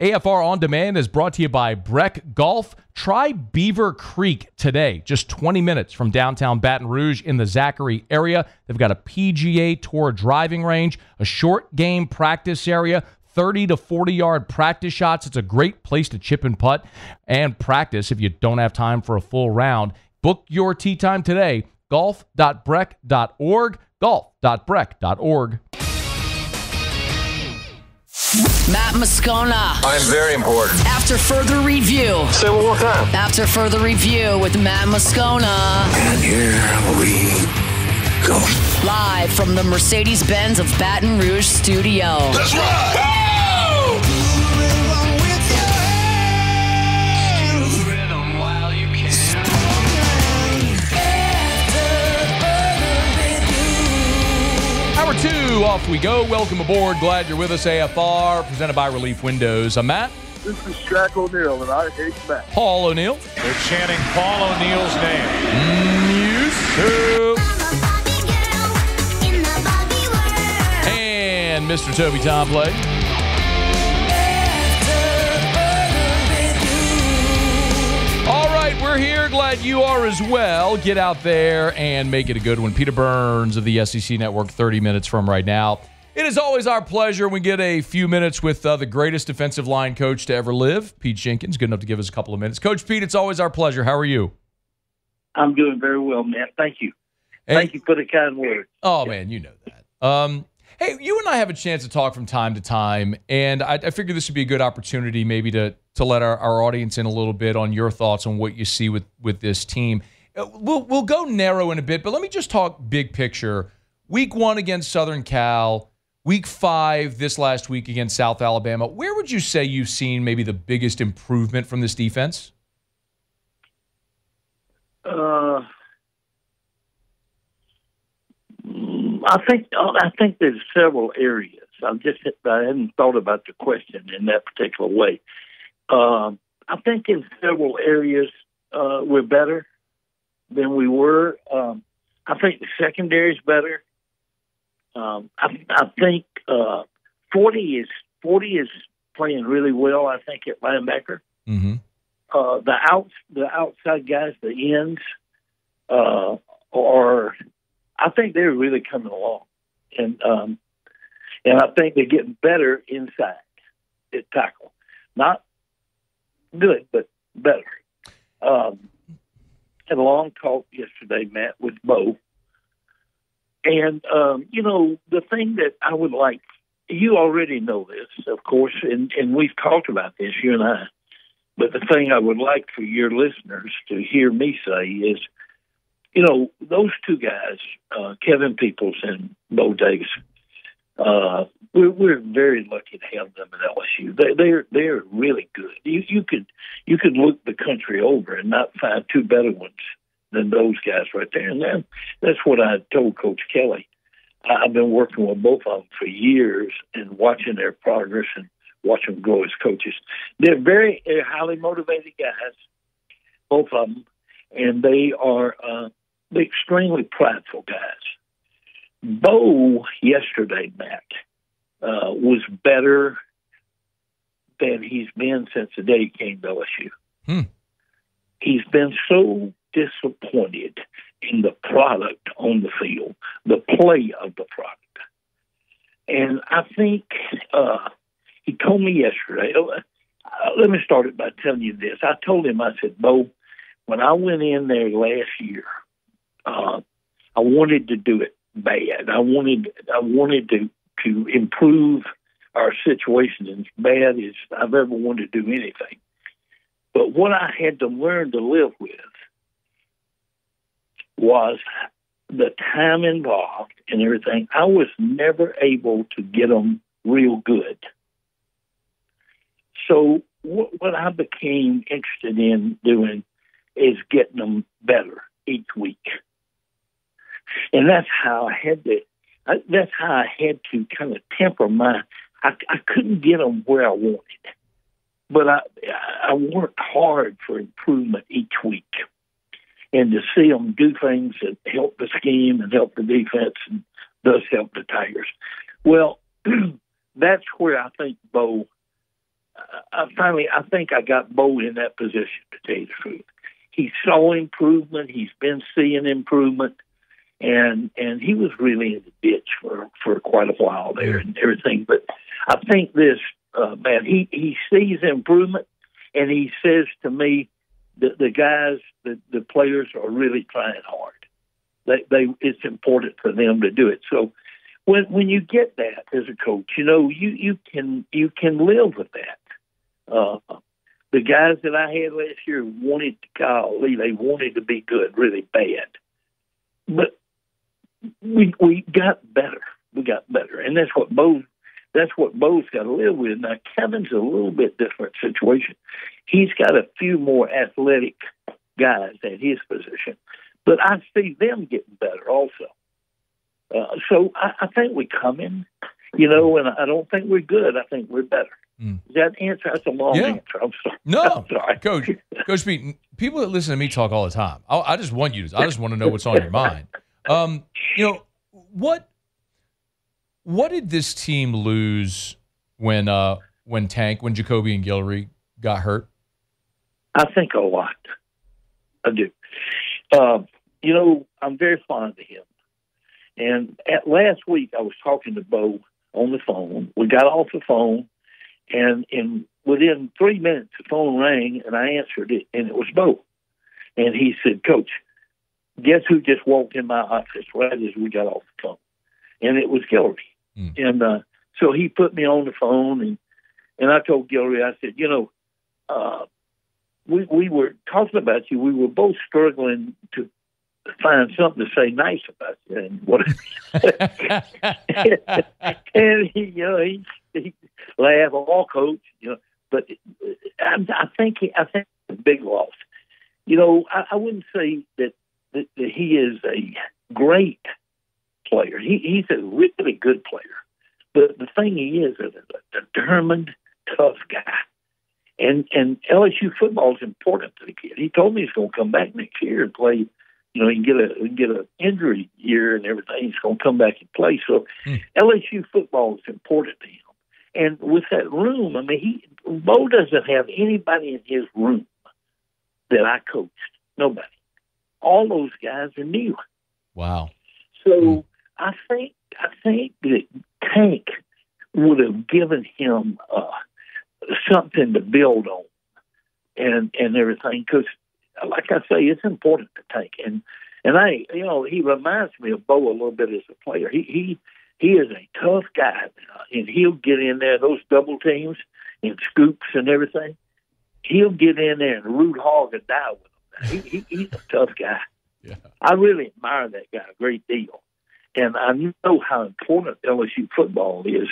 AFR On Demand is brought to you by Breck Golf. Try Beaver Creek today, just 20 minutes from downtown Baton Rouge in the Zachary area. They've got a PGA Tour driving range, a short game practice area, 30 to 40-yard practice shots. It's a great place to chip and putt and practice if you don't have time for a full round. Book your tee time today, golf.breck.org, golf.breck.org. Matt Moscona. I'm very important. After further review. Say it one more time. After further review with Matt Moscona. And here we go. Live from the Mercedes-Benz of Baton Rouge studio. Let's ride! Hour two, off we go. Welcome aboard. Glad you're with us. AFR, presented by Relief Windows. I'm Matt. This is Shack O'Neill, and I hate Matt. Paul O'Neill. They're chanting Paul O'Neill's name. And Mr. Toby Tom Blake. All right, we're here. Glad you are as well. Get out there and make it a good one. Peter Burns of the SEC Network, 30 minutes from right now. It is always our pleasure. We get a few minutes with the greatest defensive line coach to ever live, Pete Jenkins, good enough to give us a couple of minutes. Coach Pete, it's always our pleasure. How are you? I'm doing very well, man. Thank you. And thank you for the kind words. Oh, man, you know that. Hey, you and I have a chance to talk from time to time, and I figure this would be a good opportunity maybe to let our audience in a little bit on your thoughts on what you see with this team. We'll go narrow in a bit, but let me just talk big picture. Week one against Southern Cal, week five this last week against South Alabama. Where would you say you've seen maybe the biggest improvement from this defense? I think there's several areas. I hadn't thought about the question in that particular way. I think in several areas we're better than we were. I think the secondary is better. I think 40 is playing really well. I think at linebacker, the outside guys, the ends, are. I think they're really coming along, and I think they're getting better inside at tackle. Not good, but better. Had a long talk yesterday, Matt, with Bo. And, the thing that I would like, you already know this, of course, and we've talked about this, you and I, but the thing I would like for your listeners to hear me say is, those two guys, Kevin Peoples and Bo Davis, we're very lucky to have them at LSU. They're really good. You could look the country over and not find two better ones than those guys right there. And that's what I told Coach Kelly. I've been working with both of them for years and watching their progress and watching them grow as coaches. They're very highly motivated guys, both of them, and they are extremely prideful guys. Bo yesterday, Matt, was better than he's been since the day he came to LSU. He's been so disappointed in the product on the field, the play of the product. And I think he told me yesterday, let me start it by telling you this. I told him, I said, Bo, when I went in there last year, I wanted to do it bad. I wanted to improve our situation as bad as I've ever wanted to do anything. But what I had to learn to live with was the time involved and everything. I was never able to get them real good. So what I became interested in doing is getting them better each week. And that's how I had to kind of temper my, I couldn't get them where I wanted, but I worked hard for improvement each week and to see them do things that help the scheme and help the defense and thus help the Tigers. Well, that's where I think Bo I think I got Bo in that position, to tell you the truth. He saw improvement. He's been seeing improvement. And he was really in the ditch for quite a while there and everything. But I think this, man, he sees improvement, and he says to me that the guys, the players are really trying hard. They it's important for them to do it. So when you get that as a coach, you know, you can live with that. The guys that I had last year wanted to they wanted to be good really bad. But we got better. We got better. And that's what Bo's got to live with. Now, Kevin's a little bit different situation. He's got a few more athletic guys at his position. But I see them getting better also. So I think we're coming, you know, and I don't think we're good. I think we're better. Does that answer? That's a long answer. I'm sorry. No. I'm sorry. Coach Pete, people that listen to me talk all the time, I just want to know what's on your mind. You know, what did this team lose when Jacoby and Guillory got hurt? I think a lot. I do. You know, I'm very fond of him. And last week I was talking to Bo on the phone. We got off the phone. And within 3 minutes, the phone rang, and I answered it, and it was Bo. And he said, "Coach, guess who just walked in my office right as we got off the phone?" And it was Guillory. And so he put me on the phone, and I told Guillory, I said, you know, we were talking about you. We were both struggling to find something to say nice about you and whatever. And he laugh all coach, you know, but I think it's a big loss. You know, I wouldn't say that he is a great player. He's a really good player, but the thing he is a determined, tough guy. And LSU football is important to the kid. He told me he's going to come back next year and play. You know, he can get an injury year and everything. He's going to come back and play. So LSU football is important to him. And with that room, I mean, Bo doesn't have anybody in his room that I coached. Nobody. All those guys are new. Wow. So I think that Tank would have given him something to build on and everything. Because, like I say, it's important to Tank. And he reminds me of Bo a little bit as a player. He is a tough guy, and he'll get in there, those double teams and scoops and everything. He'll get in there and root hog and die with them. He's a tough guy. Yeah. I really admire that guy a great deal. And I know how important LSU football is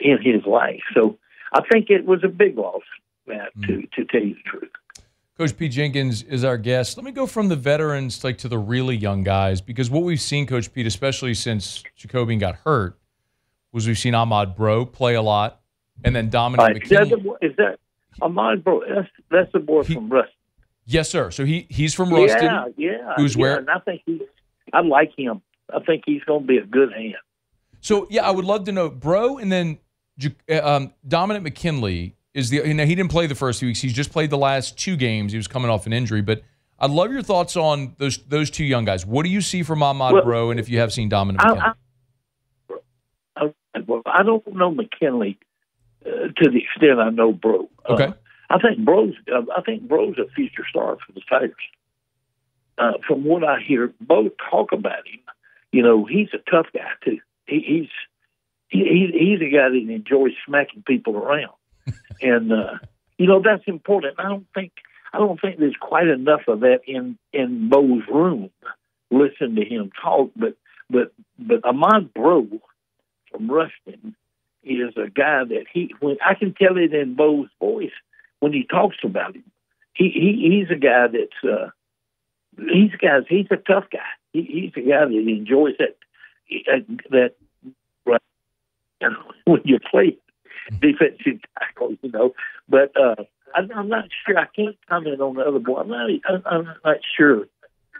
in his life. So I think it was a big loss, Matt, to tell you the truth. Coach Pete Jenkins is our guest. Let me go from the veterans to the really young guys, because what we've seen, Coach Pete, especially since Jacoby got hurt, was we've seen Ahmad Breaux play a lot, and then Dominic McKinney. Is that Ahmad Breaux? That's the boy from Ruston. Yes, sir. So he's from Ruston. Yeah. And I think I like him. I think he's going to be a good hand. So yeah, I would love to know Breaux, and then Dominic McKinley. He didn't play the first few weeks. He's just played the last two games. He was coming off an injury. But I'd love your thoughts on those two young guys. What do you see from Ahmad Breaux, and if you have seen Dominic McKinley? I don't know McKinley to the extent I know Breaux. Okay. I think Breaux's a future star for the Tigers. From what I hear, Bo talk about him. You know, he's a tough guy too. He's a guy that enjoys smacking people around. And you know, that's important. I don't think there's quite enough of that in Bo's room. Listen to him talk, but Ahmad Breaux from Ruston is a guy that I can tell it in Bo's voice when he talks about him. He's a guy that's he's a tough guy. He's a guy that enjoys that right, you know, when you play defensive tackle, you know, but I'm not sure. I can't comment on the other boy. I'm not sure.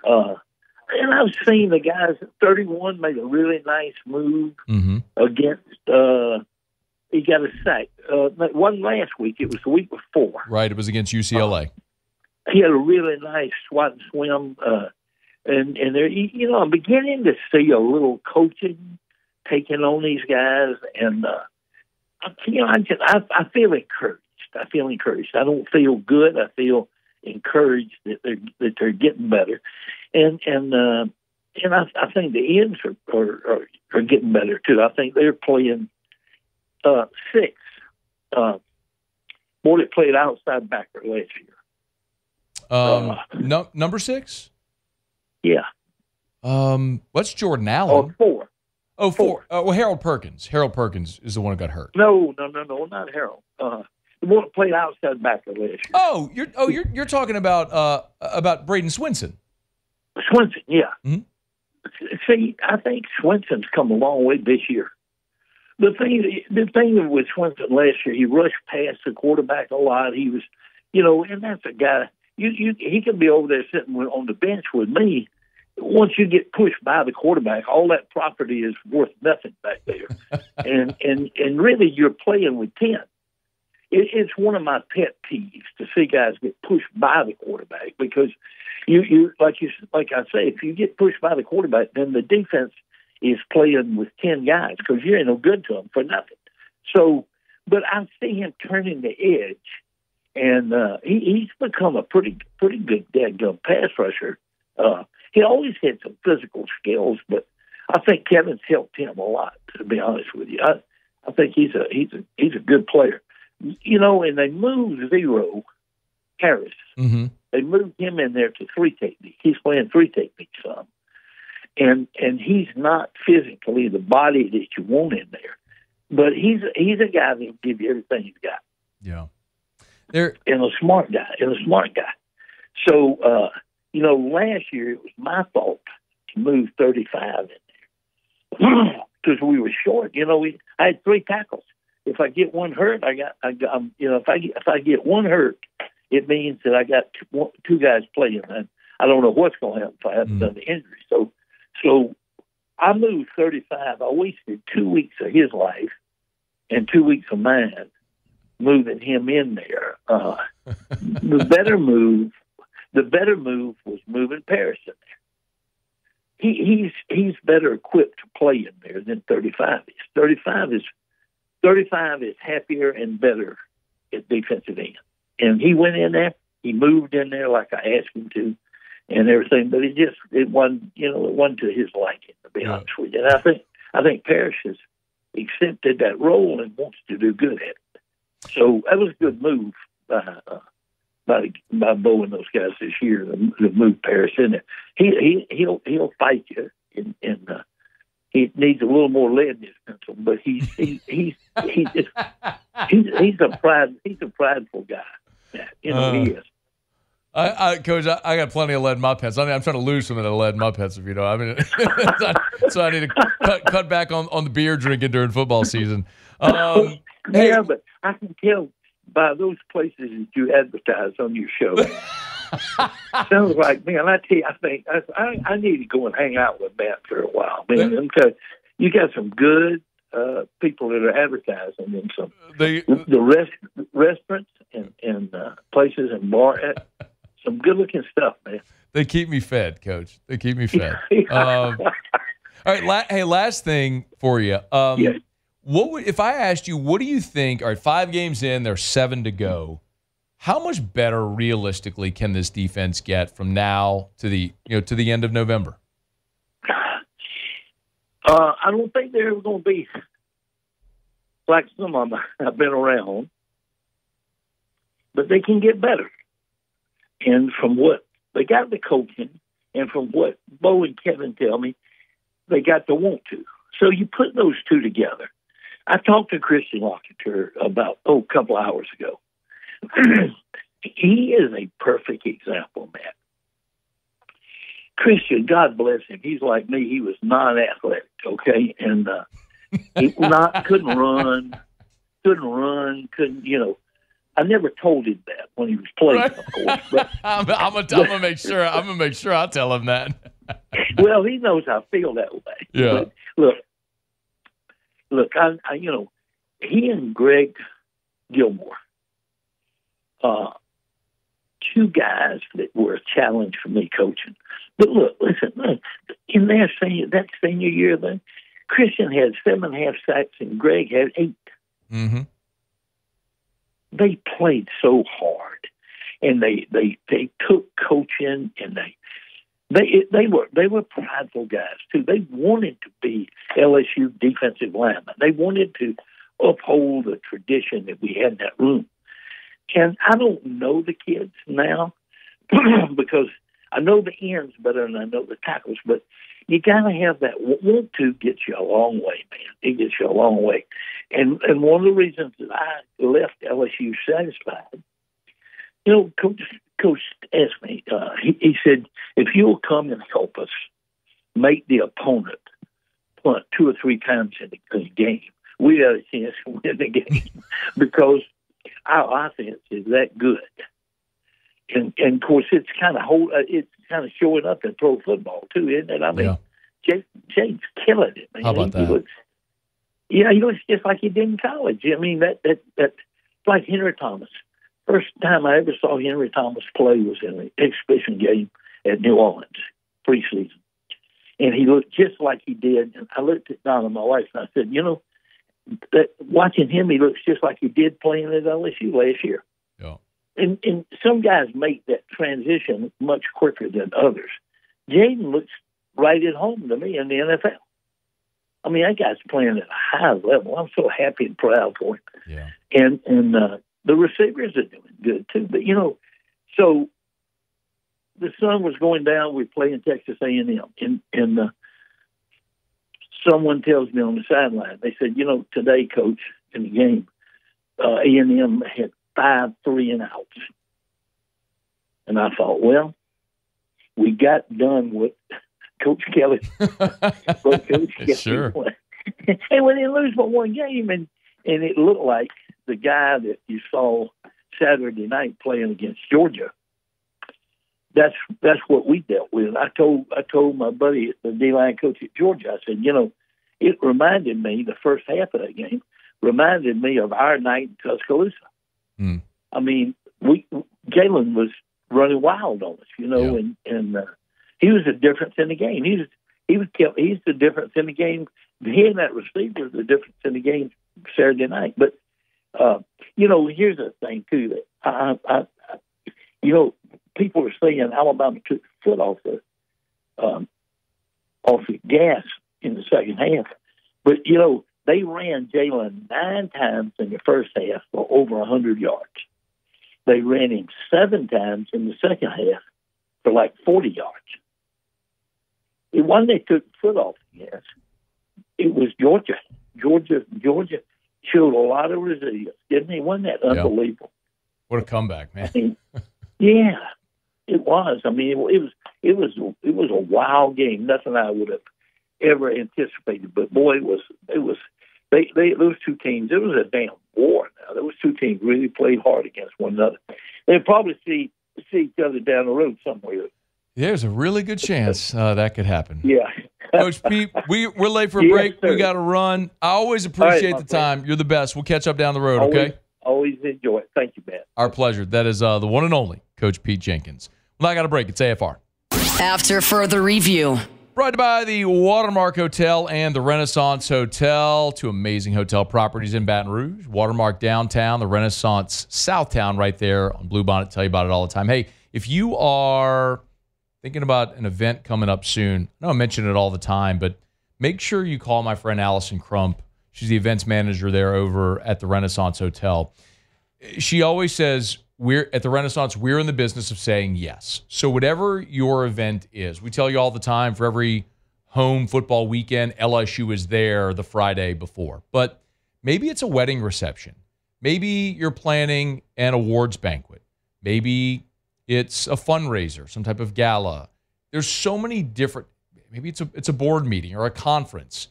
And I've seen the guys. 31 made a really nice move against he got a sack. It wasn't last week. It was the week before. Right. It was against UCLA. He had a really nice swat and swim. And there, you know, I'm beginning to see a little coaching taking on these guys. And, you know, I feel encouraged. I feel encouraged. I don't feel good. I feel encouraged that they're getting better. And I think the ends are getting better, too. I think they're playing six. Boy, that played outside backer last year. No, number six? Yeah. What's Jordan Allen? Four. Well, Harold Perkins. Harold Perkins is the one who got hurt. No, not Harold. The one that played outside backer last year. Oh, you're talking about Braden Swinson. Swinson, yeah. Mm-hmm. See, I think Swinson's come a long way this year. The thing with Swinson last year, he rushed past the quarterback a lot. He was, you know, and that's a guy. He could be over there sitting on the bench with me. Once you get pushed by the quarterback, all that property is worth nothing back there. and really, you're playing with 10. It's one of my pet peeves to see guys get pushed by the quarterback because like I say, if you get pushed by the quarterback, then the defense is playing with 10 guys because you ain't no good to them for nothing. So, but I see him turning the edge, and he's become a pretty good dadgum pass rusher. He always had some physical skills, but I think Kevin's helped him a lot. To be honest with you, I think he's a good player. You know, and they moved Zero Harris. Mm-hmm. They moved him in there to three technique. He's playing three technique some, and he's not physically the body that you want in there, but he's a guy that'll give you everything he's got. Yeah, and a smart guy. So you know, last year it was my fault to move 35 in there because we were short. You know, I had three tackles. If I get one hurt, if I get one hurt, it means that I got two guys playing, and I don't know what's going to happen if I haven't done the injury. So I moved 35. I wasted 2 weeks of his life and 2 weeks of mine moving him in there. The better move was moving Paris in there. He's better equipped to play in there than 35 is. 35 is happier and better at defensive end. And he went in there. He moved in there like I asked him to and everything. But it wasn't to his liking, to be honest with you. And I think Parrish has accepted that role and wants to do good at it. So that was a good move by Bo and those guys this year to move Parrish in there. He'll fight you in he needs a little more lead in his pencil, but he's a prideful guy. You know he is. Coach, I got plenty of lead in my pants. I mean, I'm trying to lose some of that lead in my pants, if you know. I mean, so I need to cut back on the beer drinking during football season. But I can tell by those places that you advertise on your show. Sounds like, man, I tell you, I think I need to go and hang out with Matt for a while, man, because you got some good people that are advertising in some restaurants and places and bar. Some good looking stuff, man. They keep me fed, Coach. They keep me fed. All right, last thing for you. Yes. What do you think? All right, 5 games in, there's 7 to go. How much better realistically can this defense get from now to the end of November? I don't think they're ever going to be like some of them I've been around, but they can get better. And from what they got the coaching, and from what Bo and Kevin tell me, they got the want to. So you put those two together. I talked to Christian Locketer about a couple hours ago. He is a perfect example, Matt. Christian, God bless him. He's like me. He was non-athletic, okay, and he couldn't run, couldn't. You know, I never told him that when he was playing, of course. But, I'm gonna make sure I tell him that. Well, he knows I feel that way. Yeah. But look, I he and Greg Gilmore, two guys that were a challenge for me coaching. But look, listen, in their senior year, then Christian had 7.5 sacks and Greg had 8. Mm-hmm. They played so hard, and they took coaching, and they were prideful guys too. They wanted to be LSU defensive linemen. They wanted to uphold the tradition that we had in that room. And I don't know the kids now because I know the ends better than I know the tackles, but you got to have that. Want to get you a long way, man. It gets you a long way. And one of the reasons that I left LSU satisfied, you know, Coach asked me, he said, if you'll come and help us make the opponent punt 2 or 3 times in the game, we have a chance to win the game because our offense is that good. And of course, it's kind of showing up in pro football too, isn't it? I mean, yeah. Jake's killing it, man. How about that? He looks just like he did in college. I mean, that like Henry Thomas. First time I ever saw Henry Thomas play was in an exhibition game at New Orleans preseason, and he looked just like he did. And I looked at Donna, my wife, and I said, you know, that watching him, he looks just like he did playing at LSU last year. Yeah. And some guys make that transition much quicker than others. Jayden looks right at home to me in the NFL. I mean, that guy's playing at a high level. I'm so happy and proud for him. Yeah. And the receivers are doing good, too. But, you know, so the sun was going down. We're playing Texas A&M. And someone tells me on the sideline, they said, you know, today, Coach, in the game, A&M had 5 3-and-outs. And I thought, well, we got done with Coach Kelly. Sure. And we didn't lose but one game, and it looked like the guy that you saw Saturday night playing against Georgia. That's what we dealt with. I told my buddy, the D-line coach at Georgia, I said, you know, it reminded me, the first half of that game, reminded me of our night in Tuscaloosa. Mm. I mean, Jalen was running wild on us, you know, yeah. and he was the difference in the game. He's the difference in the game. He and that receiver was the difference in the game Saturday night. But you know, here's the thing too, that I you know, people are saying Alabama took the foot off the gas in the second half, but you know. They ran Jalen 9 times in the first half for over 100 yards. They ran him 7 times in the second half for like 40 yards. It wasn't they took the foot off the gas. It was Georgia. Georgia showed a lot of resilience, didn't he? Wasn't that unbelievable? What a comeback, man! I mean, yeah, it was. I mean, it was a wild game. Nothing I would have ever anticipated, but boy, it was those two teams. It was a damn war. Now those two teams really played hard against one another. They'll probably see each other down the road somewhere. There's a really good chance that could happen. Yeah, Coach Pete, we're late for a break. Yes, we got to run. I always appreciate the time. Friend. You're the best. We'll catch up down the road. Okay. Always enjoy it. Thank you, Matt. Our pleasure. That is the one and only Coach Pete Jenkins. Well, I got a break. It's AFR. After further review. Brought by the Watermark Hotel and the Renaissance Hotel, two amazing hotel properties in Baton Rouge. Watermark downtown, the Renaissance Southtown right there on Bluebonnet. Tell you about it all the time. Hey, if you are thinking about an event coming up soon, I know I mention it all the time, but make sure you call my friend Allison Crump. She's the events manager there over at the Renaissance Hotel. She always says, we're at the Renaissance, we're in the business of saying yes. So whatever your event is, we tell you all the time, for every home football weekend, LSU is there the Friday before. But maybe it's a wedding reception. Maybe you're planning an awards banquet. Maybe it's a fundraiser, some type of gala. There's so many different, maybe it's a board meeting or a conference.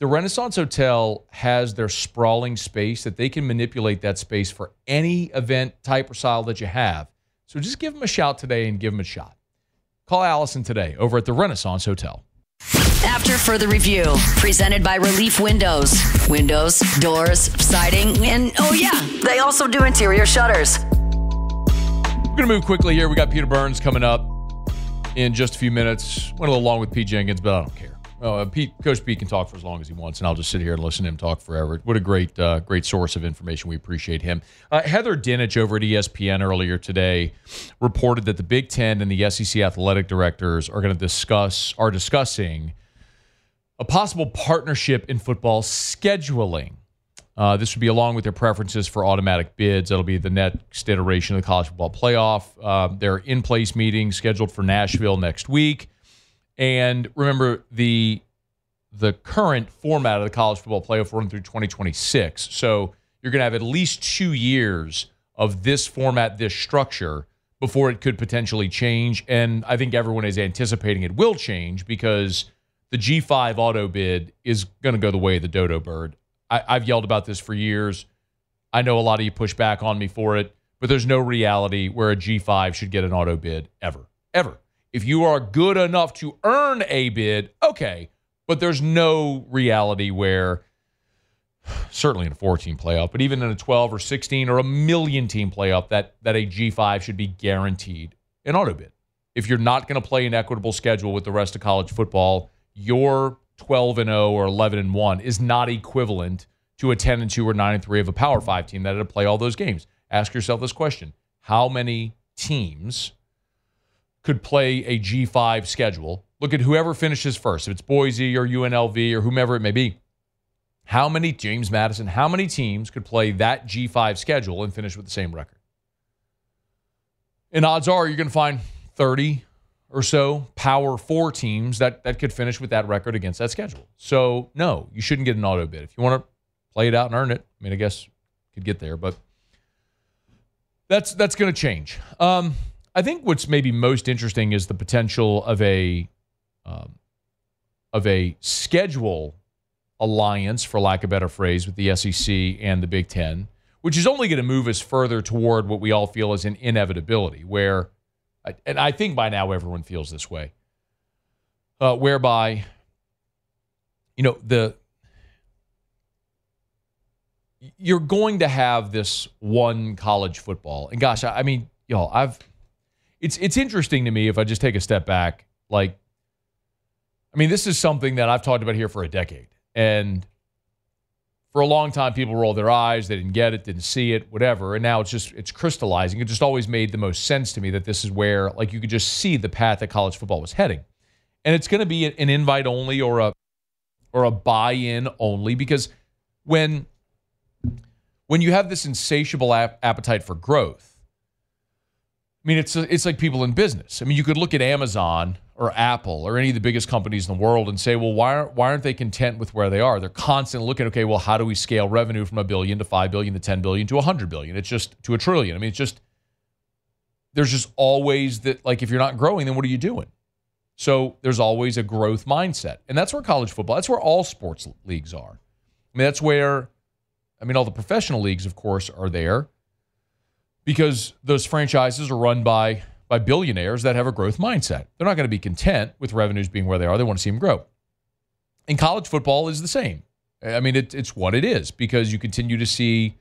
The Renaissance Hotel has their sprawling space that they can manipulate that space for any event type or style that you have. So just give them a shout today and give them a shot. Call Allison today over at the Renaissance Hotel. after further review. Presented by Relief Windows. Windows, doors, siding, and oh yeah, they also do interior shutters. We're going to move quickly here. We got Peter Burns coming up in just a few minutes. Went a little long with Pete Jenkins, but I don't care. Coach Pete can talk for as long as he wants, and I'll just sit here and listen to him talk forever. What a great, great source of information. We appreciate him. Heather Dinich over at ESPN earlier today reported that the Big Ten and the SEC athletic directors are going to discussing a possible partnership in football scheduling. This would be along with their preferences for automatic bids. That'll be the next iteration of the college football playoff. There are in-place meetings scheduled for Nashville next week. And remember, the current format of the college football playoff run through 2026. So you're going to have at least 2 years of this format, this structure, before it could potentially change. And I think everyone is anticipating it will change because the G5 auto bid is going to go the way of the dodo bird. I've yelled about this for years. I know a lot of you push back on me for it, but there's no reality where a G5 should get an auto bid ever, ever. If you are good enough to earn a bid, okay. But there's no reality where, certainly in a 14 playoff, but even in a 12 or 16 or a million team playoff, that a G5 should be guaranteed an auto bid. If you're not going to play an equitable schedule with the rest of college football, your 12-0 or 11-1 is not equivalent to a 10-2 or 9-3 of a Power 5 team that had to play all those games. Ask yourself this question. How many teams could play a G5 schedule? Look at whoever finishes first. If it's Boise or UNLV or whomever it may be, how many, James Madison, how many teams could play that G5 schedule and finish with the same record? And odds are you're going to find 30 or so Power 4 teams that could finish with that record against that schedule. So, no, you shouldn't get an auto bid. If you want to play it out and earn it, I mean, I guess you could get there, but that's going to change. I think what's maybe most interesting is the potential of a schedule alliance, for lack of a better phrase, with the SEC and the Big Ten, which is only going to move us further toward what we all feel is an inevitability, where, and I think by now everyone feels this way, whereby, you know, you're going to have this one college football, and gosh, I mean, y'all, It's interesting to me if I just take a step back. Like, I mean, this is something that I've talked about here for a decade. And for a long time, people rolled their eyes. They didn't get it, didn't see it, whatever. And now it's crystallizing. It just always made the most sense to me that this is where, like, you could just see the path that college football was heading. And it's going to be an invite-only or a buy-in only, because when you have this insatiable appetite for growth, I mean, it's like people in business. I mean, you could look at Amazon or Apple or any of the biggest companies in the world and say, well, why aren't they content with where they are? They're constantly looking, okay, well, how do we scale revenue from $1 billion to $5 billion to $10 billion to $100 billion? It's just to $1 trillion. I mean, it's just, there's just always that, like, if you're not growing, then what are you doing? So there's always a growth mindset. And that's where college football, that's where all sports leagues are. I mean, that's where, I mean, all the professional leagues, of course, are there, because those franchises are run by billionaires that have a growth mindset. They're not going to be content with revenues being where they are. They want to see them grow. And college football is the same. I mean, it's what it is, because you continue to see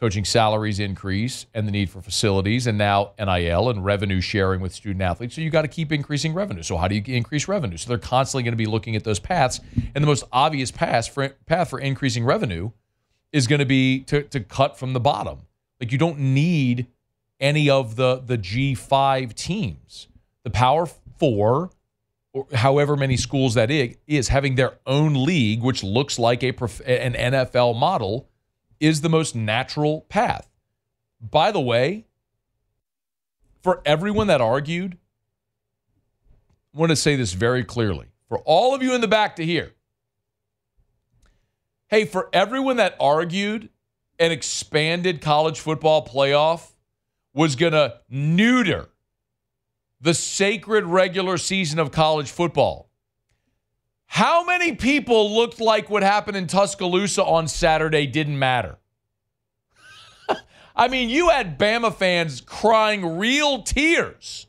coaching salaries increase and the need for facilities, and now NIL and revenue sharing with student athletes. So you got to keep increasing revenue. So how do you increase revenue? So they're constantly going to be looking at those paths. And the most obvious path for increasing revenue is going to be to cut from the bottom. Like, you don't need any of the G5 teams. The Power 4, or however many schools that is, having their own league, which looks like an NFL model, is the most natural path. By the way, for everyone that argued, I want to say this very clearly. For all of you in the back to hear, hey, for everyone that argued an expanded college football playoff was going to neuter the sacred regular season of college football, how many people looked like what happened in Tuscaloosa on Saturday didn't matter? I mean, you had Bama fans crying real tears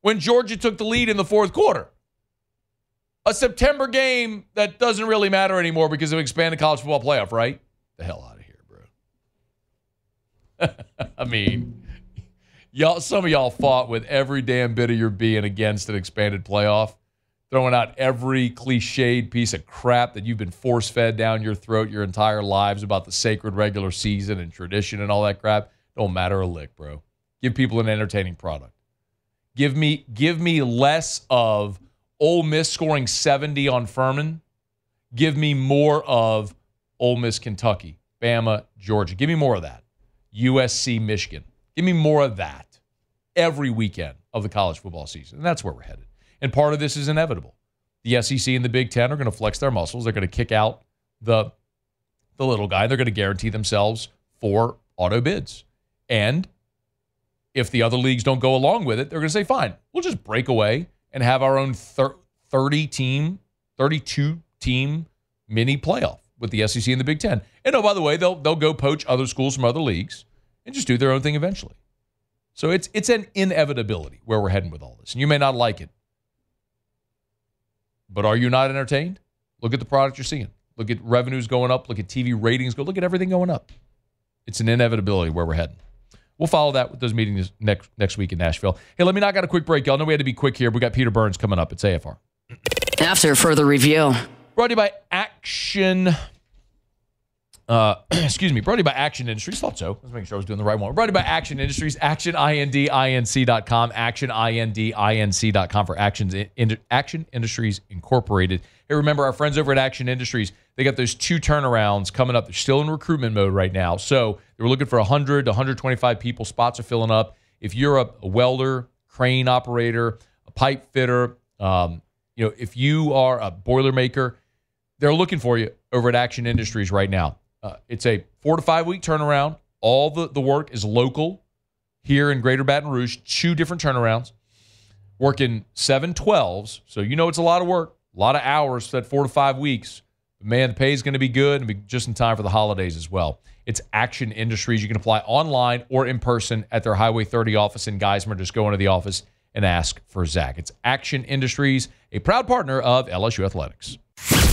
when Georgia took the lead in the fourth quarter. a September game that doesn't really matter anymore because of expanded college football playoff, right? The hell out of here, bro. I mean, y'all, some of y'all fought with every damn bit of your being against an expanded playoff, throwing out every cliched piece of crap that you've been force-fed down your throat your entire lives about the sacred regular season and tradition and all that crap. Don't matter a lick, bro. Give people an entertaining product. Give me less of Ole Miss scoring 70 on Furman. Give me more of Ole Miss, Kentucky, Bama, Georgia. Give me more of that. USC, Michigan. Give me more of that every weekend of the college football season. And that's where we're headed. And part of this is inevitable. The SEC and the Big Ten are going to flex their muscles. They're going to kick out the little guy. They're going to guarantee themselves four auto bids. And if the other leagues don't go along with it, they're going to say, fine, we'll just break away and have our own 32-team mini playoff with the SEC and the Big Ten. And, oh, by the way, they'll go poach other schools from other leagues and just do their own thing eventually. So it's an inevitability where we're heading with all this. And you may not like it. But are you not entertained? Look at the product you're seeing. Look at revenues going up. Look at TV ratings. Go look at everything going up. It's an inevitability where we're heading. We'll follow that with those meetings next week in Nashville. Hey, let me knock out a quick break. Y'all know we had to be quick here. We got Peter Burns coming up. It's AFR. After further review. Brought to you by Action. Excuse me. Brought to you by Action Industries. Thought so. Let's make sure I was doing the right one. Brought to you by Action Industries. ActionIndinc.com. ActionIndinc.com for Action Industries Incorporated. Hey, remember our friends over at Action Industries. They got those two turnarounds coming up. They're still in recruitment mode right now. So they were looking for 100 to 125 people. Spots are filling up. If you're a welder, crane operator, a pipe fitter, if you are a boilermaker, they're looking for you over at Action Industries right now. It's a 4 to 5 week turnaround. All the work is local here in Greater Baton Rouge. Two different turnarounds. Working 7/12s. So you know it's a lot of work, a lot of hours for that 4 to 5 weeks. Man, the pay is going to be good and be just in time for the holidays as well. It's Action Industries. You can apply online or in person at their Highway 30 office in Geismar. Just go into the office and ask for Zach. It's Action Industries, a proud partner of LSU Athletics.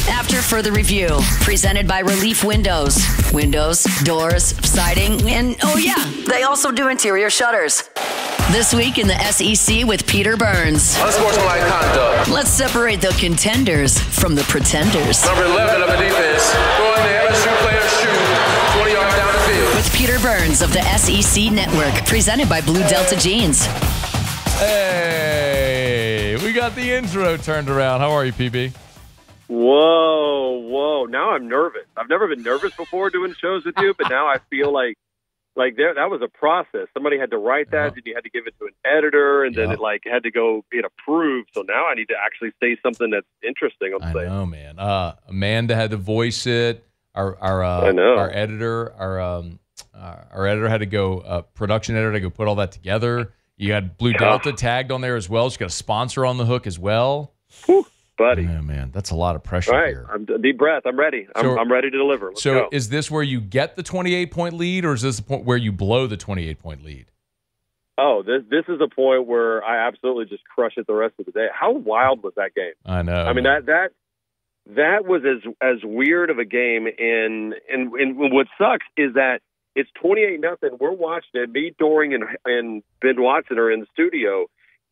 After further review, presented by Relief Windows. Windows, doors, siding, and oh yeah, they also do interior shutters. This week in the SEC with Peter Burns. Unsportsmanlike conduct. Let's separate the contenders from the pretenders. Number 11 of the defense, throwing the LSU player's shoe 20 yards down the field. With Peter Burns of the SEC Network, presented by Blue Delta Jeans. Hey, we got the intro turned around. How are you, PB? Whoa. Now I'm nervous. I've never been nervous before doing shows with you, but now I feel like there, that was a process. Somebody had to write that, and you had to give it to an editor, and then it had to go get approved. So now I need to actually say something that's interesting. I know, man. Amanda had to voice it. Our editor had to go. Production editor had to go put all that together. You had Blue Delta tagged on there as well. She's got a sponsor on the hook as well. Whew. Buddy. Oh, man, that's a lot of pressure here. Deep breath. I'm ready. I'm ready to deliver. Let's go. Is this where you get the 28-point lead, or is this the point where you blow the 28-point lead? Oh, this is a point where I absolutely just crush it the rest of the day. How wild was that game? I know. I mean, that was as weird of a game. And what sucks is that it's 28-0. We're watching it. Me, Doring, and Ben Watson are in the studio.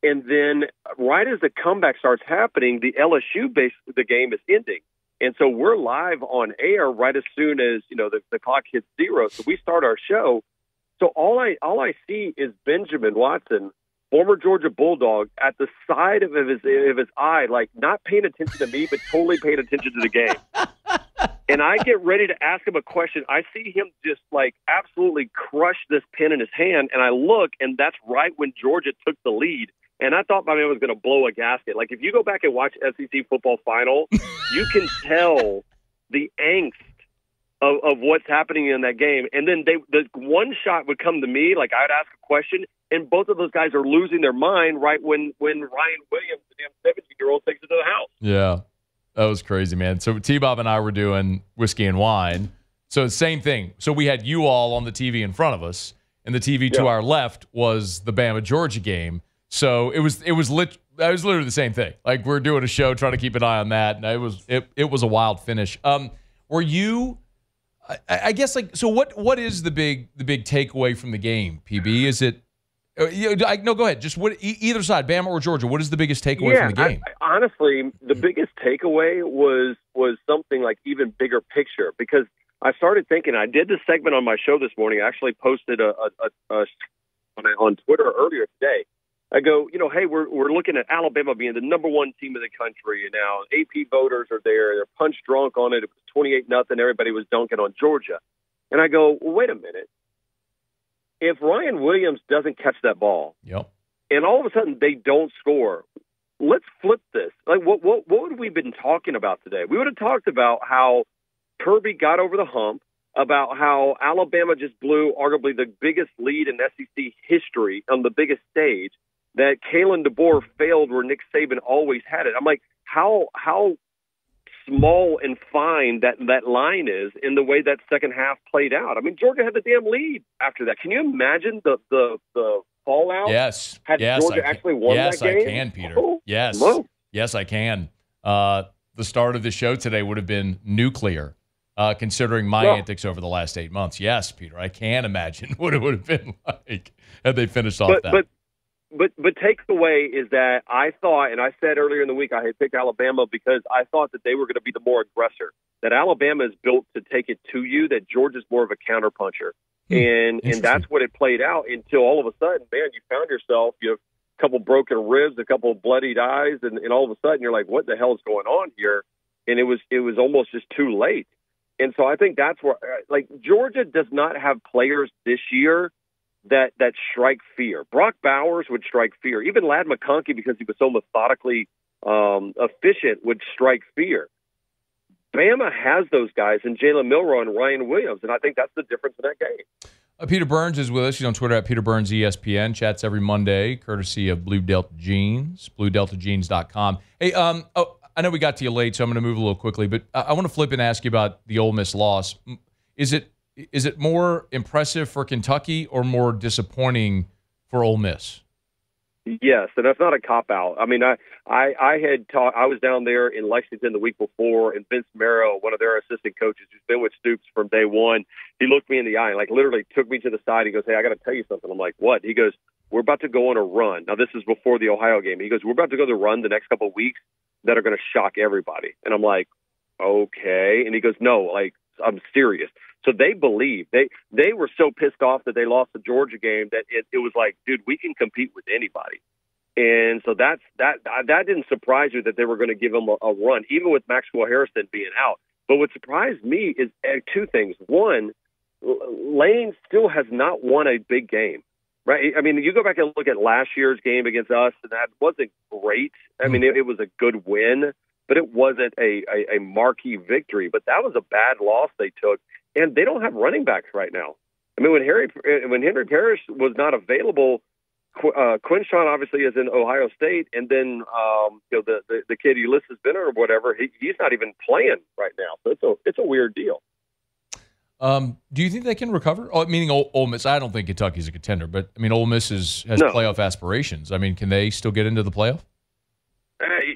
And then right as the comeback starts happening, the LSU base, the game is ending. And so we're live on air right as soon as, the clock hits zero. So we start our show. So all I see is Benjamin Watson, former Georgia Bulldog, at the side of his eye, like not paying attention to me, but totally paying attention to the game. And I get ready to ask him a question. I see him just absolutely crush this pen in his hand. And I look, and that's right when Georgia took the lead. And I thought my man was going to blow a gasket. If you go back and watch SEC football final, you can tell the angst of what's happening in that game. And then the one shot would come to me, I'd ask a question, and both of those guys are losing their mind right when Ryan Williams, the damn 17-year-old, takes it to the house. Yeah, that was crazy, man. So T-Bob and I were doing Whiskey and Wine. So the same thing. So we had you all on the TV in front of us, and the TV to our left was the Bama-Georgia game. So it was I was literally the same thing. Like, we're doing a show, trying to keep an eye on that, and it was a wild finish. Were you? I guess, like, so what is the big takeaway from the game, PB? Is it? No, go ahead. Just what, either side, Bama or Georgia, what is the biggest takeaway from the game? I, honestly, the biggest takeaway was something like even bigger picture, because I started thinking, I did this segment on my show this morning. I actually posted a on Twitter earlier today. I go, you know, hey, we're looking at Alabama being the #1 team in the country, and now AP voters are there. They're punch drunk on it. It was 28-0. Everybody was dunking on Georgia. And I go, well, wait a minute. If Ryan Williams doesn't catch that ball, and all of a sudden they don't score, let's flip this. Like, what would we have been talking about today? We would have talked about how Kirby got over the hump, about how Alabama just blew arguably the biggest lead in SEC history on the biggest stage, that Kalen DeBoer failed where Nick Saban always had it. I'm like, how small and fine that line is in the way that second half played out. I mean, Georgia had the damn lead after that. Can you imagine the fallout? Yes. Had Georgia actually won that game? Yes, I can, Peter. Oh, yes. Hello? Yes, I can. The start of the show today would have been nuclear, considering my antics over the last 8 months. Yes, Peter, I can imagine what it would have been like had they finished off that. But takeaway is that I thought, and I said earlier in the week, I had picked Alabama because I thought that they were going to be the more aggressor, that Alabama is built to take it to you, that Georgia's more of a counterpuncher. And that's what it played out until all of a sudden, man, you found yourself, you have a couple broken ribs, a couple bloodied eyes, and all of a sudden you're like, what the hell is going on here? And it was almost just too late. And so I think that's where, like, Georgia does not have players this year that strike fear. Brock Bowers would strike fear. Even Ladd McConkey, because he was so methodically efficient, would strike fear. Bama has those guys, and Jalen Milroe and Ryan Williams, and I think that's the difference in that game. Peter Burns is with us. He's on Twitter at Peter Burns ESPN. Chats every Monday, courtesy of Blue Delta Jeans, bluedeltajeans.com. Hey, I know we got to you late, so I'm going to move a little quickly, but I want to flip and ask you about the Ole Miss loss. Is it more impressive for Kentucky or more disappointing for Ole Miss? Yes, and that's not a cop-out. I mean, I was down there in Lexington the week before, and Vince Merrow, one of their assistant coaches, who's been with Stoops from day one, he looked me in the eye and, like, literally took me to the side. He goes, hey, I got to tell you something. I'm like, what? He goes, we're about to go on a run. Now, this is before the Ohio game. He goes, we're about to go to run the next couple of weeks that are going to shock everybody. And I'm like, okay. And he goes, no, like, I'm serious. So they believe. They were so pissed off that they lost the Georgia game that it was like, dude, we can compete with anybody. And so that didn't surprise you that they were going to give them a run, even with Maxwell Harrison being out. But what surprised me is two things. One, Lane still has not won a big game, right? I mean, you go back and look at last year's game against us, and that wasn't great. I mean, it was a good win, but it wasn't a marquee victory. But that was a bad loss they took. And they don't have running backs right now. I mean, when Henry Parrish was not available, Quinshawn obviously is in Ohio State, and then the kid Ulysses Benner or whatever, he's not even playing right now. So it's a weird deal. Do you think they can recover? Oh, meaning Ole Miss? I don't think Kentucky's a contender, but I mean, Ole Miss has playoff aspirations. I mean, can they still get into the playoff?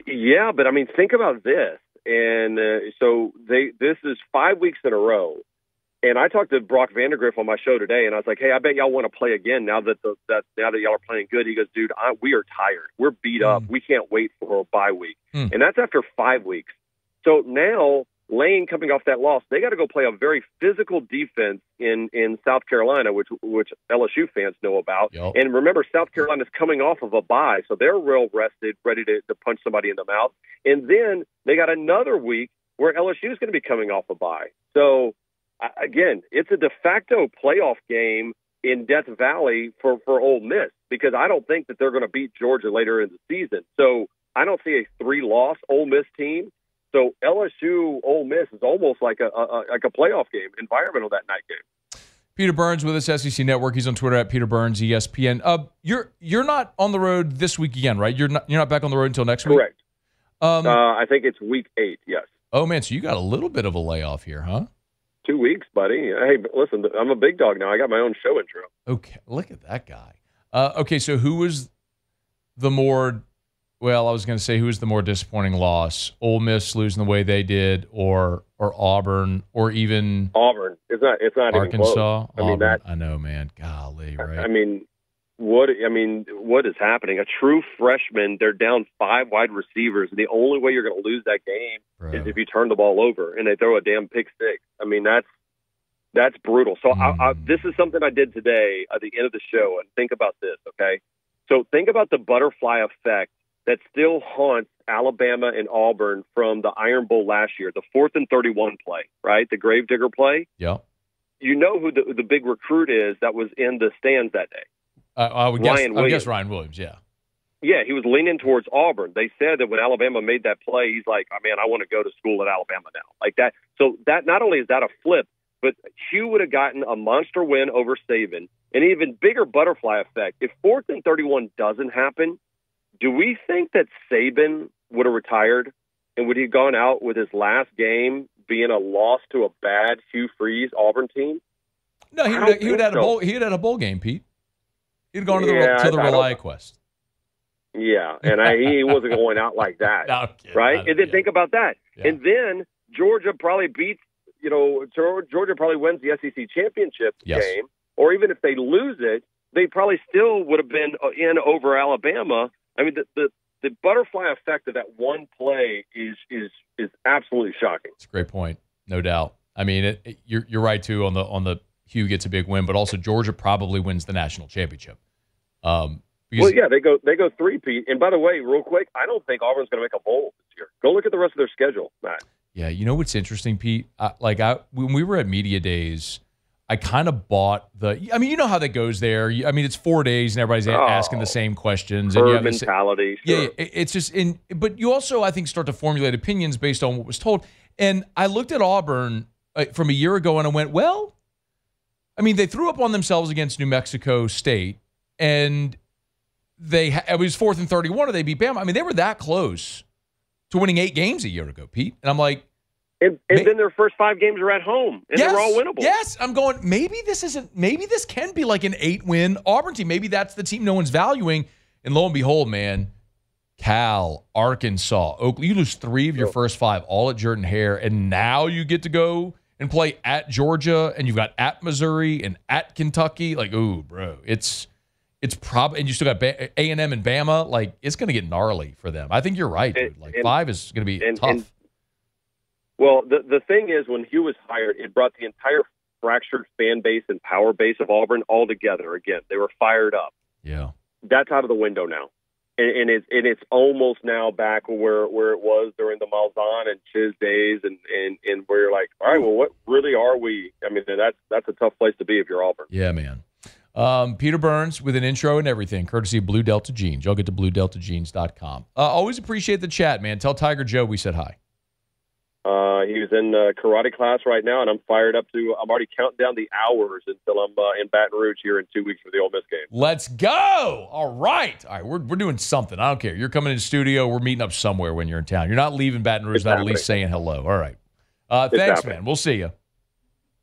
Yeah, but I mean, think about this, and so this is 5 weeks in a row. And I talked to Brock Vandergriff on my show today, and I was like, hey, I bet y'all want to play again now that y'all are playing good. He goes, dude, we are tired. We're beat up. We can't wait for a bye week. And that's after 5 weeks. So now Lane coming off that loss, they got to go play a very physical defense in South Carolina, which LSU fans know about. Yep. And remember, South Carolina's coming off of a bye, so they're well rested, ready to punch somebody in the mouth. And then they got another week where LSU is going to be coming off a bye. So again, it's a de facto playoff game in Death Valley for Ole Miss, because I don't think that they're going to beat Georgia later in the season. So I don't see a 3-loss Ole Miss team. So LSU Ole Miss is almost like a playoff game environment on that night game. Peter Burns with us, SEC Network. He's on Twitter at Peter Burns ESPN. You're not on the road this week again, right? You're not back on the road until next week. Correct. I think it's week 8. Yes. Oh man, so you got a little bit of a layoff here, huh? 2 weeks, buddy. Hey, listen, I'm a big dog now. I got my own show intro. Okay, look at that guy. Okay, so who was the more Well, I was going to say, who's the more disappointing loss? Ole Miss losing the way they did, or Auburn, or even Auburn. It's not Arkansas. Even close. I mean, Auburn, I know, man. Golly, right? I mean, what is happening? A true freshman, they're down 5 wide receivers, and the only way you're going to lose that game is if you turn the ball over and they throw a damn pick six. I mean, that's brutal. So this is something I did today at the end of the show, and think about this, okay? So think about the butterfly effect that still haunts Alabama and Auburn from the Iron Bowl last year, the 4th and 31 play, right? The Gravedigger play. Yeah. You know who the big recruit is that was in the stands that day? I would guess Ryan Williams, yeah. Yeah, he was leaning towards Auburn. They said that when Alabama made that play, he's like, oh, man, I want to go to school at Alabama now. Like that. So that not only is that a flip, but Hugh would have gotten a monster win over Saban, an even bigger butterfly effect. If 4th and 31 doesn't happen, do we think that Saban would have retired and would he have gone out with his last game being a loss to a bad Hugh Freeze Auburn team? No, he would have had a bowl game, Pete. He'd gone to the ReliaQuest. Yeah, and he wasn't going out like that, right? And then think about that. Yeah. And then Georgia probably wins the SEC championship game, or even if they lose it, they probably still would have been in over Alabama. I mean, the butterfly effect of that one play is absolutely shocking. It's a great point, no doubt. I mean, you're right too on the Hugh gets a big win, but also Georgia probably wins the national championship. They go three-peat. And by the way, real quick, I don't think Auburn's going to make a bowl this year. Go look at the rest of their schedule, Matt. Yeah, you know what's interesting, Pete? When we were at media days, I kind of bought the. I mean, you know how that goes there. I mean, it's 4 days and everybody's asking the same questions. And you have mentality. Sure. Yeah, it's just in. But you also, I think, start to formulate opinions based on what was told. And I looked at Auburn from a year ago and I went, well, I mean, they threw up on themselves against New Mexico State, and it was 4th and 31, or they beat Bama. I mean, they were that close to winning 8 games a year ago, Pete. And I'm like. And then their first 5 games were at home, and they were all winnable. Yes, I'm going, maybe this can be like an 8-win Auburn team. Maybe that's the team no one's valuing. And lo and behold, man, Cal, Arkansas, Oklahoma, you lose 3 of your first 5 all at Jordan-Hare, and now you get to go and play at Georgia, and you've got at Missouri and at Kentucky. Like, ooh, bro, it's probably, and you still got A&M and Bama. Like, it's going to get gnarly for them. I think you're right, dude. Like, 5 is going to be tough. Well, the thing is, when Hugh was hired, it brought the entire fractured fan base and power base of Auburn all together again. They were fired up. Yeah, that's out of the window now, and it's almost now back where it was during the Malzahn and Chiz days, and where you're like, all right, well, what really are we? I mean, that's a tough place to be if you're Auburn. Yeah, man. Peter Burns with an intro and everything, courtesy of Blue Delta Jeans. Y'all get to BlueDeltaJeans.com. Always appreciate the chat, man. Tell Tiger Joe we said hi. He was in karate class right now, and I'm fired up to. I'm already counting down the hours until I'm in Baton Rouge here in 2 weeks for the Ole Miss game. Let's go! All right, we're doing something. I don't care. You're coming in the studio. We're meeting up somewhere when you're in town. You're not leaving Baton Rouge without at least saying hello. All right. Thanks, man. We'll see you.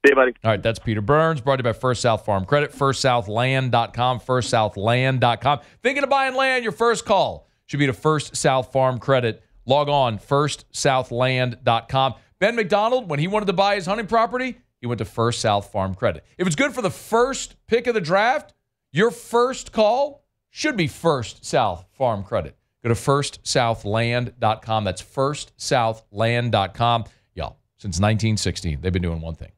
See you, buddy. All right, that's Peter Burns, brought to you by First South Farm Credit, FirstSouthLand.com, FirstSouthLand.com. Thinking of buying land? Your first call should be to First South Farm Credit. Log on, firstsouthland.com. Ben McDonald, when he wanted to buy his hunting property, he went to First South Farm Credit. If it's good for the first pick of the draft, your first call should be First South Farm Credit. Go to firstsouthland.com. That's firstsouthland.com. Y'all, since 1916, they've been doing one thing.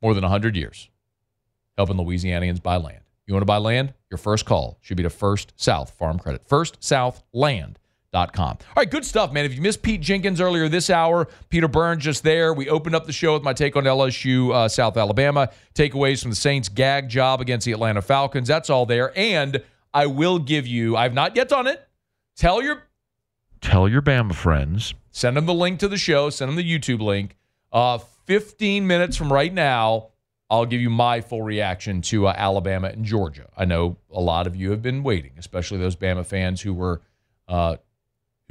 More than 100 years, helping Louisianians buy land. You want to buy land? Your first call should be to First South Farm Credit. First South Land. All right, good stuff, man. If you missed Pete Jenkins earlier this hour, Peter Burns just there. We opened up the show with my take on LSU, South Alabama. Takeaways from the Saints' gag job against the Atlanta Falcons. That's all there. And I will give you, I've not yet done it, tell your Bama friends. Send them the link to the show. Send them the YouTube link. 15 minutes from right now, I'll give you my full reaction to Alabama and Georgia. I know a lot of you have been waiting, especially those Bama fans who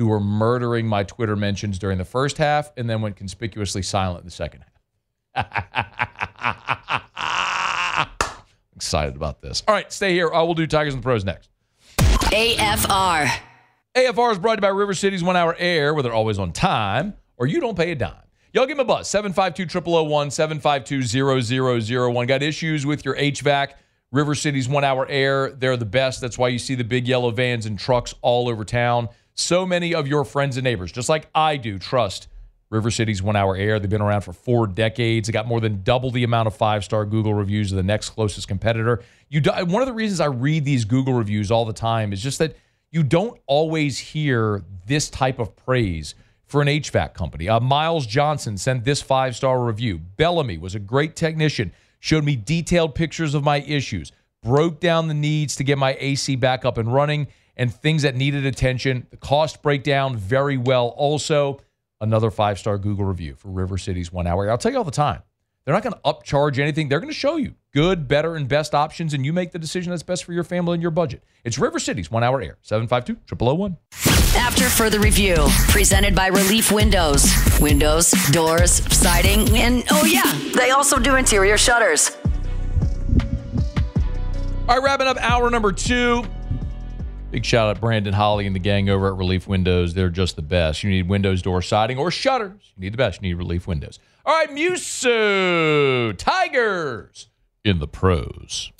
were murdering my Twitter mentions during the first half and then went conspicuously silent in the second half. Excited about this. All right, stay here. We'll do Tigers and the Pros next. AFR. AFR is brought to you by River City's 1 hour air, where they're always on time, or you don't pay a dime. Y'all give them a buzz. 752-0001, 752-0001. Got issues with your HVAC? River City's 1 hour air. They're the best. That's why you see the big yellow vans and trucks all over town. So many of your friends and neighbors, just like I do, trust River City's 1 hour air. They've been around for 4 decades. They got more than double the amount of 5-star Google reviews of the next closest competitor. One of the reasons I read these Google reviews all the time is just that you don't always hear this type of praise for an HVAC company. Miles Johnson sent this 5-star review. Bellamy was a great technician, showed me detailed pictures of my issues, broke down the needs to get my AC back up and running, and things that needed attention. The cost breakdown, very well also. Another 5-star Google review for River City's 1 hour. I'll tell you all the time, they're not going to upcharge anything. They're going to show you good, better, and best options, and you make the decision that's best for your family and your budget. It's River City's 1 hour air, 752-0001. After further review, presented by Relief Windows. Windows, doors, siding, and oh yeah, they also do interior shutters. All right, wrapping up hour number 2. Big shout out to Brandon Holly and the gang over at Relief Windows. They're just the best. You need windows, door, siding, or shutters. You need the best. You need Relief Windows. All right, Musu Tigers in the pros.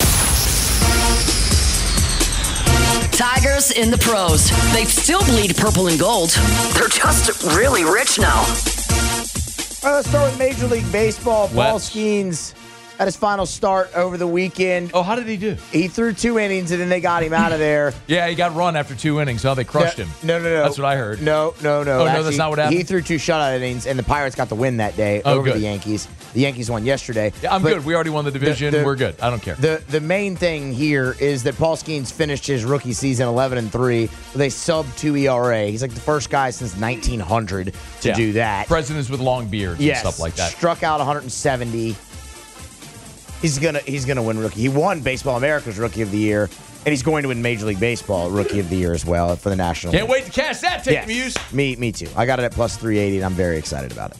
Tigers in the pros. They still bleed purple and gold. They're just really rich now. All right, let's start with Major League Baseball. Paul Skeens had his final start over the weekend. Oh, how did he do? He threw 2 innings, and then they got him out of there. Yeah, he got run after 2 innings. Huh? They crushed him. No. That's what I heard. No. Oh, actually, no, that's not what happened? He threw 2 shutout innings, and the Pirates got the win that day over the Yankees. The Yankees won yesterday. Yeah, but we already won the division. We're good. I don't care. The main thing here is that Paul Skeens finished his rookie season 11-3 with a sub-2 ERA. He's like the first guy since 1900 to do that. Presidents with long beards and stuff like that. Struck out 170. He's gonna win rookie. He won Baseball America's Rookie of the Year, and he's going to win Major League Baseball Rookie of the Year as well for the National League. Can't wait to cash that ticket, Muse. Me too. I got it at +380, and I'm very excited about it.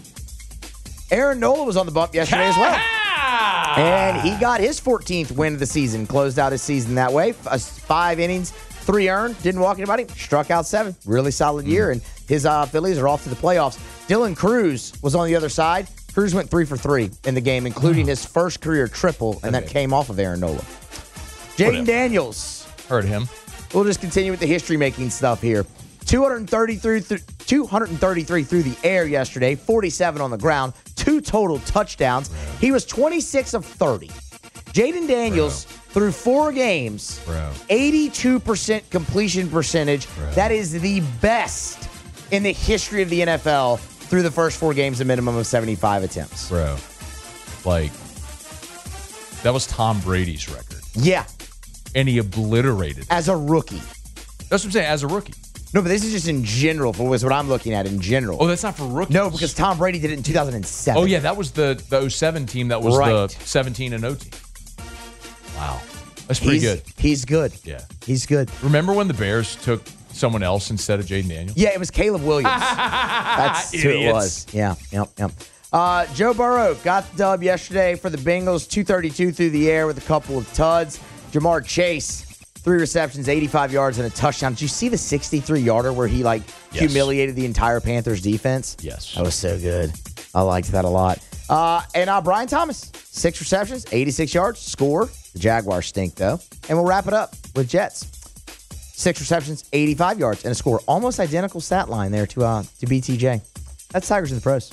Aaron Nola was on the bump yesterday as well. And he got his 14th win of the season, closed out his season that way. 5 innings, 3 earned, didn't walk anybody, struck out 7. Really solid year, and his Phillies are off to the playoffs. Dylan Cruz was on the other side. Cruz went 3 for 3 in the game, including his first career triple, and that came off of Aaron Nola. Jayden Daniels. Heard him. We'll just continue with the history-making stuff here. 233 through the air yesterday, 47 on the ground, 2 total touchdowns. He was 26 of 30. Jayden Daniels through 4 games, 82% completion percentage. That is the best in the history of the NFL. Through the first 4 games, a minimum of 75 attempts. Bro, like, that was Tom Brady's record. Yeah. And he obliterated it. As a rookie. That's what I'm saying, as a rookie. No, but this is just in general, for what I'm looking at in general. Oh, that's not for rookies? No, because Tom Brady did it in 2007. Oh, yeah, that was the 07 team. That was the 17-0 team. Wow. That's pretty good. He's good. Yeah. He's good. Remember when the Bears took someone else instead of Jayden Daniels? Yeah, it was Caleb Williams. That's who it was. Yeah, yep. Joe Burrow got the dub yesterday for the Bengals, 232 through the air with a couple of tuds. Jamar Chase, 3 receptions, 85 yards, and a touchdown. Did you see the 63-yarder where he, humiliated the entire Panthers defense? Yes. That was so good. I liked that a lot. And Brian Thomas, 6 receptions, 86 yards, score. The Jaguars stink, though. And we'll wrap it up with Jets. 6 receptions, 85 yards, and a score. Almost identical stat line there to BTJ. That's Tigers in the Pros.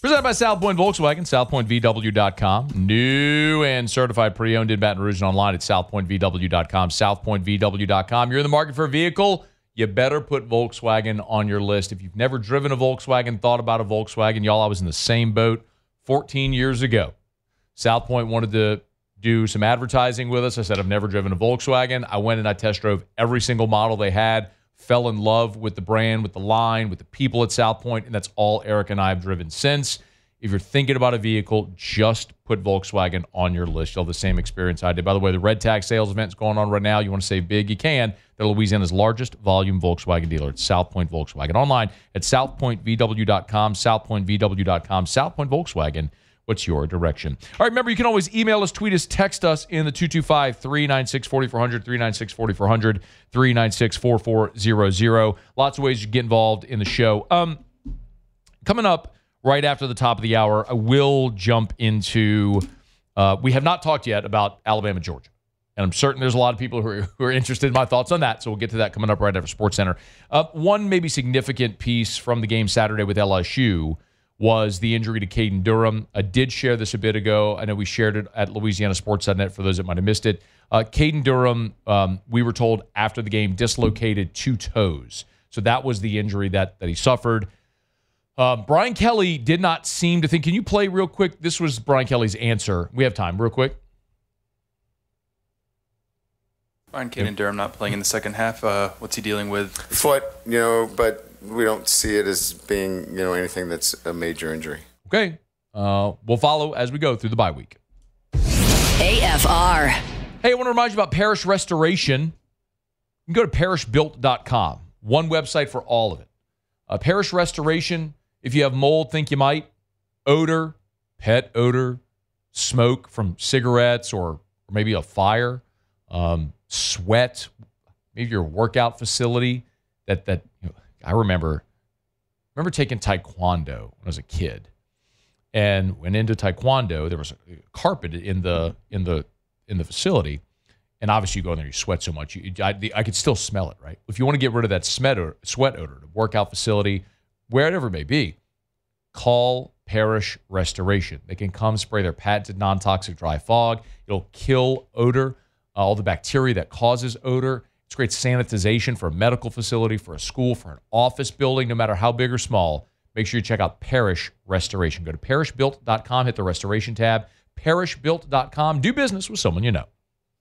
Presented by South Point Volkswagen, southpointvw.com. New and certified pre-owned in Baton Rouge and online at southpointvw.com, southpointvw.com. You're in the market for a vehicle, you better put Volkswagen on your list. If you've never driven a Volkswagen, thought about a Volkswagen, y'all, I was in the same boat 14 years ago. South Point wanted to do some advertising with us. I said, I've never driven a Volkswagen. I went and I test drove every single model they had, fell in love with the brand, with the line, with the people at South Point, and that's all Eric and I have driven since. If you're thinking about a vehicle, just put Volkswagen on your list. You'll have the same experience I did. By the way, the Red Tag sales event is going on right now. You want to save big, you can. They're Louisiana's largest volume Volkswagen dealer at South Point Volkswagen. Online at southpointvw.com, southpointvw.com, South Point Volkswagen, what's your direction? All right, remember, you can always email us, tweet us, text us in the 225-396-4400, 396-4400, 396-4400. Lots of ways you get involved in the show. Coming up right after the top of the hour, I will jump into, we have not talked yet about Alabama, Georgia. And I'm certain there's a lot of people who are interested in my thoughts on that. So we'll get to that coming up right after SportsCenter. One maybe significant piece from the game Saturday with LSU was the injury to Caden Durham. I did share this a bit ago. I know we shared it at Louisiana Sports.net for those that might have missed it. Caden Durham, we were told after the game, dislocated two toes. So that was the injury that he suffered. Brian Kelly did not seem to think. Can you play real quick? This was Brian Kelly's answer. We have time real quick. Caden Durham not playing in the second half. What's he dealing with? Foot, but we don't see it as being, anything that's a major injury. Okay. We'll follow as we go through the bye week. AFR. Hey, I want to remind you about Parish Restoration. You can go to parishbuilt.com. One website for all of it. Parish Restoration, if you have mold, think you might, odor, pet odor, smoke from cigarettes or maybe a fire, sweat, maybe your workout facility. I remember taking taekwondo when I was a kid, and went into taekwondo. There was a carpet in the facility, and obviously you go in there, you sweat so much. I could still smell it, right? If you want to get rid of that sweat odor, the workout facility, wherever it may be, call Parish Restoration. They can come spray their patented non-toxic dry fog. It'll kill odor. All the bacteria that causes odor. It's great sanitization for a medical facility, for a school, for an office building, no matter how big or small. Make sure you check out Parish Restoration. Go to parishbuilt.com, hit the restoration tab, parishbuilt.com. Do business with someone you know.